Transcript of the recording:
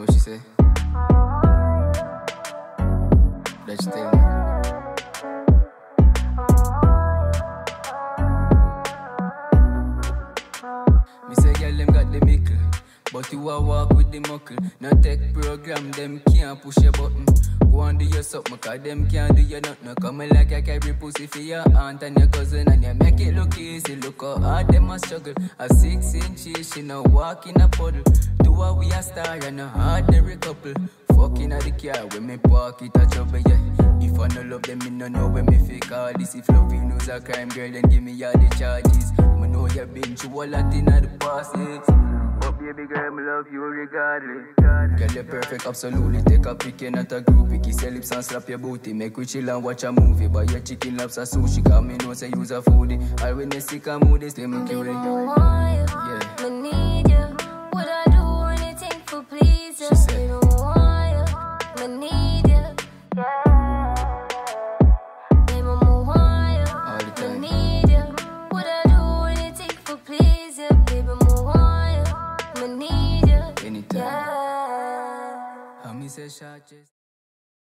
know what she said? That you stay on. Me say girl them got the mickle, but you a walk with the muckle. No tech program, them can't push your button. Go and do your something, cause them can't do your nothing. Come like I carry pussy for your aunt and your cousin, and you make it look easy. Look how hard them a struggle. A 6-inch, she no walk in a puddle. Do a we a star and a hard every couple. Fucking at the car when me park it a trouble, yeah. If I no love them, me no know when me fake all this. If loving knows a crime, girl, then give me all the charges. Me know you been through a lot in the past, yeah. Baby girl, I love you regardless. Girl, you're perfect, absolutely. Take a pic, you're not a groupie. Kiss your lips and slap your booty. Make we chill and watch a movie. Buy your chicken, lobster, sushi. Cause me know say you's a foodie. All when you sick and moody, stay me cutie. Yeah. Me need you. Would I do anything for please you? Me don't want you. Me need you. Yeah. Baby, me want you. Me need you. Would I do anything for please you? Baby, me want you. I need you, anytime. Yeah.